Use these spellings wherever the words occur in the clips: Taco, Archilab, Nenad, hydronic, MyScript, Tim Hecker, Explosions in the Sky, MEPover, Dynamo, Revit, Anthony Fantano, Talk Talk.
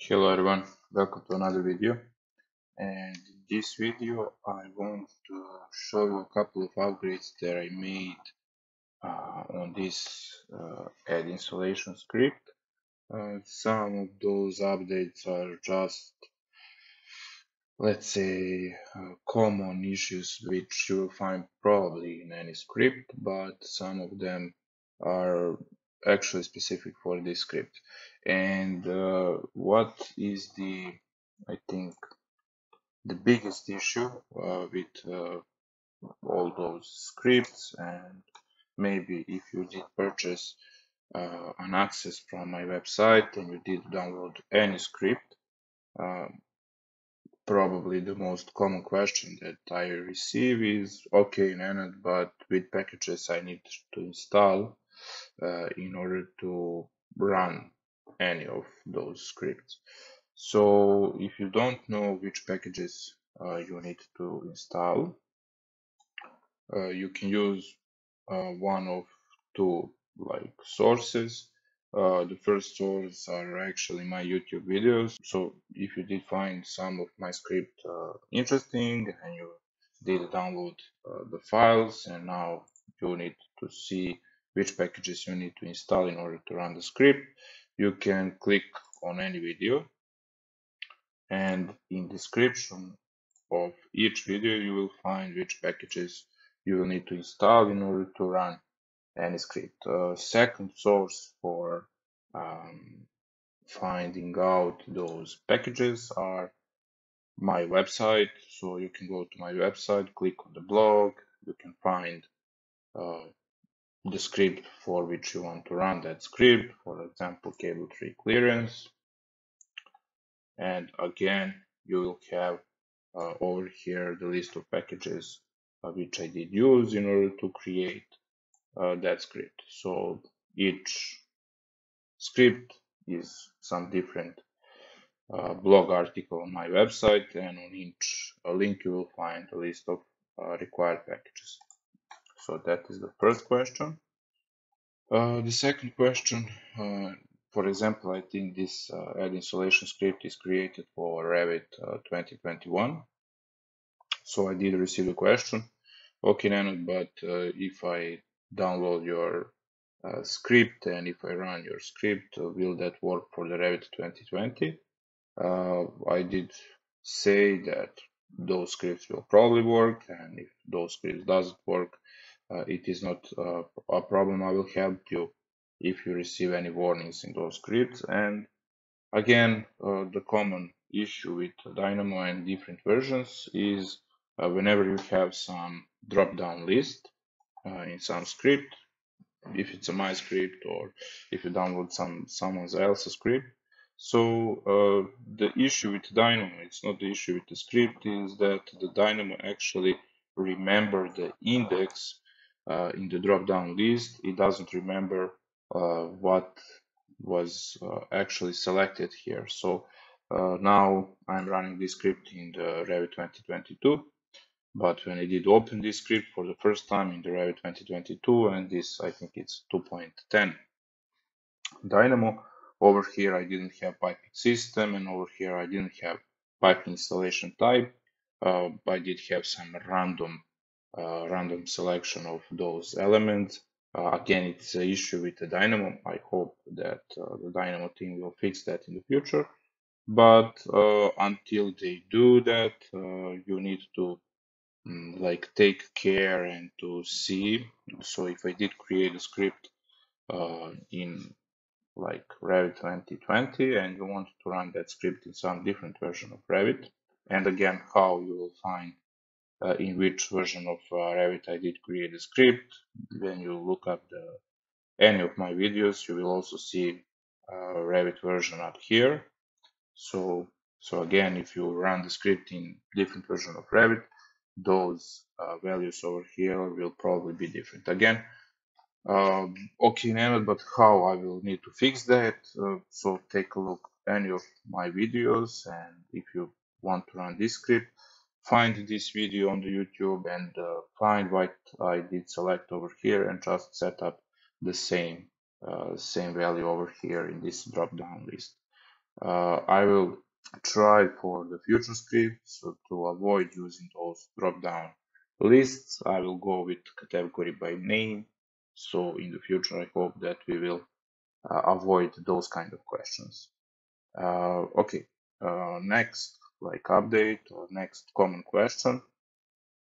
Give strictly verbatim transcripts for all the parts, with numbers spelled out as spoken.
Hello everyone, welcome to another video. And in this video I want to show you a couple of upgrades that I made uh, on this uh, add installation script. Uh, some of those updates are just, let's say, uh, common issues which you'll find probably in any script, but some of them are actually specific for this script. And uh, what is the I think the biggest issue uh, with uh, all those scripts, and maybe if you did purchase uh, an access from my website and you did download any script, uh, probably the most common question that I receive is, okay Nenad, but with packages I need to install Uh, in order to run any of those scripts. So if you don't know which packages uh, you need to install, uh, you can use uh, one of two like sources. Uh, the first source are actually my YouTube videos. So if you did find some of my script uh, interesting and you did download uh, the files, and now you need to see which packages you need to install in order to run the script, you can click on any video, and in description of each video you will find which packages you will need to install in order to run any script. Uh, second source for um, finding out those packages are my website. So you can go to my website, click on the blog, you can find uh, the script for which you want to run that script, for example cable tree clearance, and again you will have uh, over here the list of packages uh, which I did use in order to create uh, that script. So each script is some different uh, blog article on my website, and on each link you will find a list of uh, required packages. So that is the first question. Uh, the second question, uh, for example, I think this uh, add installation script is created for Revit uh, twenty twenty-one. So I did receive a question, okay Nenad, but uh, if I download your uh, script and if I run your script, uh, will that work for the Revit twenty twenty? Uh, I did say that those scripts will probably work, and if those scripts doesn't work, Uh, it is not uh, a problem. I will help you if you receive any warnings in those scripts. And again, uh, the common issue with Dynamo and different versions is uh, whenever you have some drop-down list uh, in some script, if it's a MyScript or if you download some someone else's script. So uh, the issue with Dynamo, it's not the issue with the script, is that the Dynamo actually remember the index Uh, in the drop-down list. It doesn't remember uh, what was uh, actually selected here. So uh, now I'm running this script in the Revit twenty twenty-two, but when I did open this script for the first time in the Revit twenty twenty-two, and this I think it's two point ten Dynamo, over here I didn't have piping system, and over here I didn't have pipe installation type. Uh, I did have some random Uh, random selection of those elements. Uh, again, it's an issue with the Dynamo. I hope that uh, the Dynamo team will fix that in the future, but uh, until they do that, uh, you need to mm, like take care and to see. So if I did create a script uh, in like Revit twenty twenty and you want to run that script in some different version of Revit, and again how you will find Uh, in which version of uh, Revit I did create a script. When you look up the, any of my videos, you will also see uh, Revit version up here. So, so again, if you run the script in different version of Revit, those uh, values over here will probably be different. Again, uh, okay Nenad, but how I will need to fix that? Uh, so take a look any of my videos, and if you want to run this script, find this video on the YouTube and uh, find what I did select over here, and just set up the same uh, same value over here in this drop down list. Uh, I will try for the future script, so to avoid using those drop-down lists, I will go with category by name. So in the future, I hope that we will uh, avoid those kind of questions. Uh, okay, uh, next like update or next common question.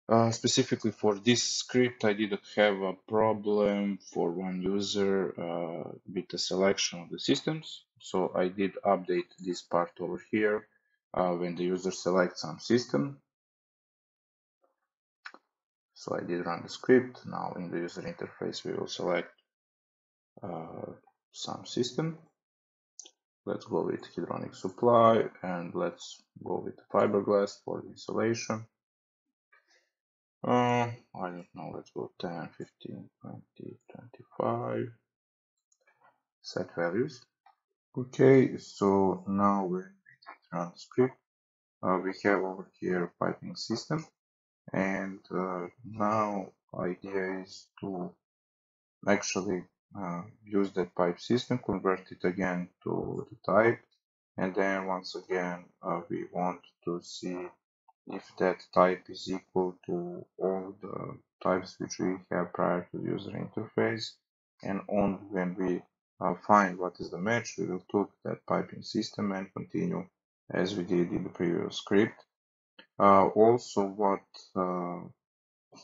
Uh, specifically for this script, I didn't have a problem for one user uh, with the selection of the systems. So I did update this part over here uh, when the user selects some system. So I did run the script. Now in the user interface, we will select uh, some system. Let's go with hydronic supply and let's go with fiberglass for the insulation. Uh, I don't know, let's go ten, fifteen, twenty, twenty-five, set values. Okay, so now we run the script. Uh, we have over here piping system, and uh, now idea is to actually uh, use that pipe system, convert it again to the type, and then once again uh, we want to see if that type is equal to all the types which we have prior to the user interface, and only when we uh, find what is the match, we will take that piping system and continue as we did in the previous script. Uh, also, what uh,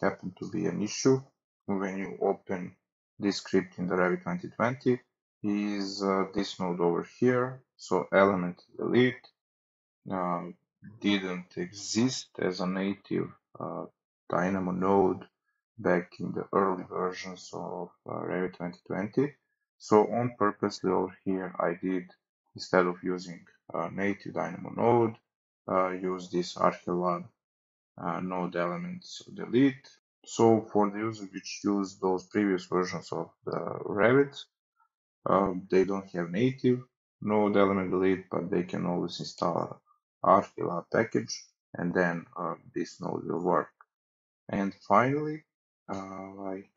happened to be an issue when you open this script in the Revit twenty twenty is uh, this node over here, so element delete. Uh, didn't exist as a native uh, Dynamo node back in the early versions of uh, Revit twenty twenty. So on purposely over here I did, instead of using a native Dynamo node, uh, use this Archilab uh, node elements delete. So for the user which used those previous versions of the Revit, uh, they don't have native node element delete, but they can always install Archilab package, and then uh, this node will work. And finally, uh, like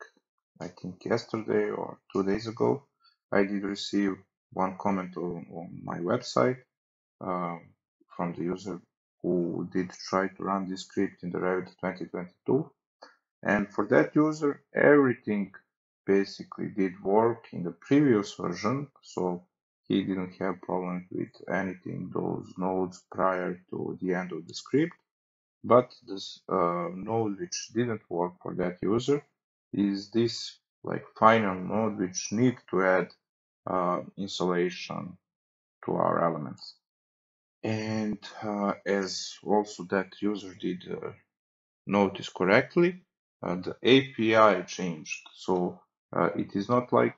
I think yesterday or two days ago, I did receive one comment on, on my website uh, from the user who did try to run this script in the Revit twenty twenty-two. And for that user, everything basically did work in the previous version. So he didn't have problems with anything, those nodes prior to the end of the script. But this uh, node which didn't work for that user is this like final node which needs to add uh, insulation to our elements. And uh, as also that user did uh, notice correctly, uh, the A P I changed. So uh, it is not like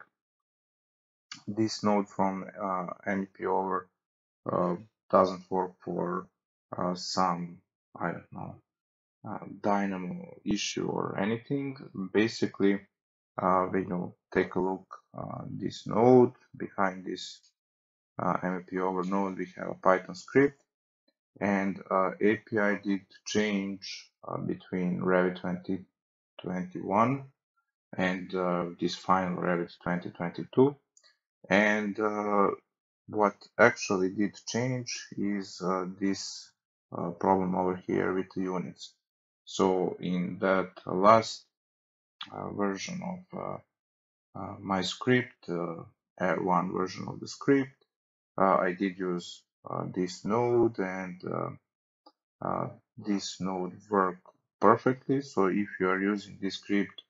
this node from uh, MEPover uh, doesn't work for uh, some, I don't know, uh, Dynamo issue or anything. Basically, uh, we know, take a look uh, this node. Behind this uh, MEPover node, we have a Python script, and uh, A P I did change uh, between Revit twenty twenty-one and uh, this final Revit twenty twenty-two. And uh, what actually did change is uh, this uh, problem over here with the units. So in that last uh, version of uh, uh, my script, uh, one version of the script, uh, I did use uh, this node, and uh, uh, this node worked perfectly. So if you are using this script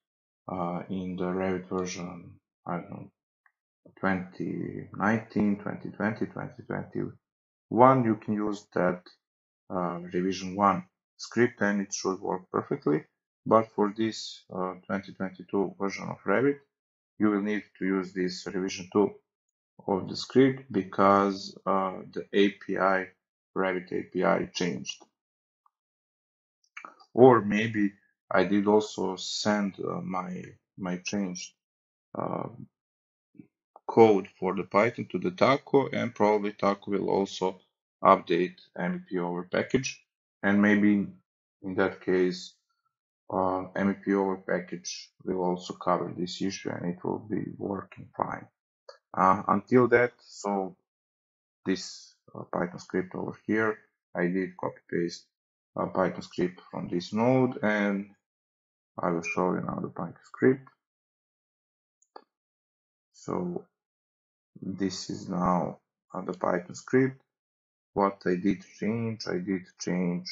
uh, in the Revit version, I don't know, twenty nineteen, twenty twenty, twenty twenty-one, you can use that uh, revision one script and it should work perfectly. But for this uh, twenty twenty-two version of Revit, you will need to use this revision two of the script because uh, the A P I, Revit A P I changed. Or maybe I did also send uh, my, my changed uh, code for the Python to the Taco, and probably Taco will also update MEPover package, and maybe in that case uh, MEPover package will also cover this issue and it will be working fine. Uh, until that, so this uh, Python script over here. I did copy paste a Python script from this node, and I will show you now the Python script. So this is now uh, the Python script. What I did change, I did change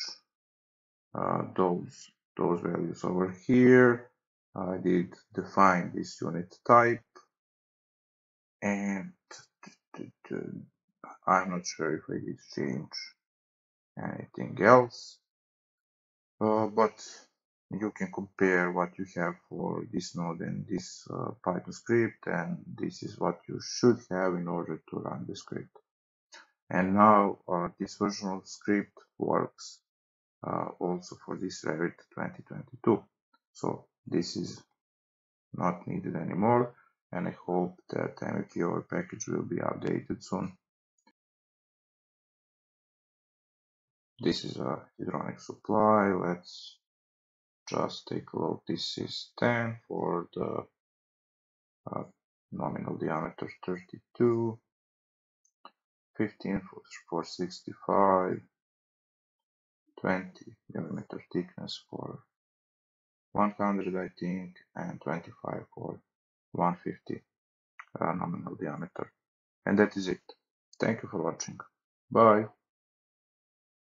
uh, those those values over here. I did define this unit type, and I'm not sure if I did change anything else, uh, but you can compare what you have for this node and this uh, Python script, and this is what you should have in order to run the script. And now uh, this version of script works uh, also for this Revit twenty twenty-two, so this is not needed anymore, and I hope that MEPover package will be updated soon. This is a hydronic supply. Let's just take a look. This is ten for the uh, nominal diameter thirty-two, fifteen for, for sixty-five, twenty millimeter thickness for one hundred, I think, and twenty-five for one hundred fifty uh, nominal diameter. And that is it. Thank you for watching. Bye.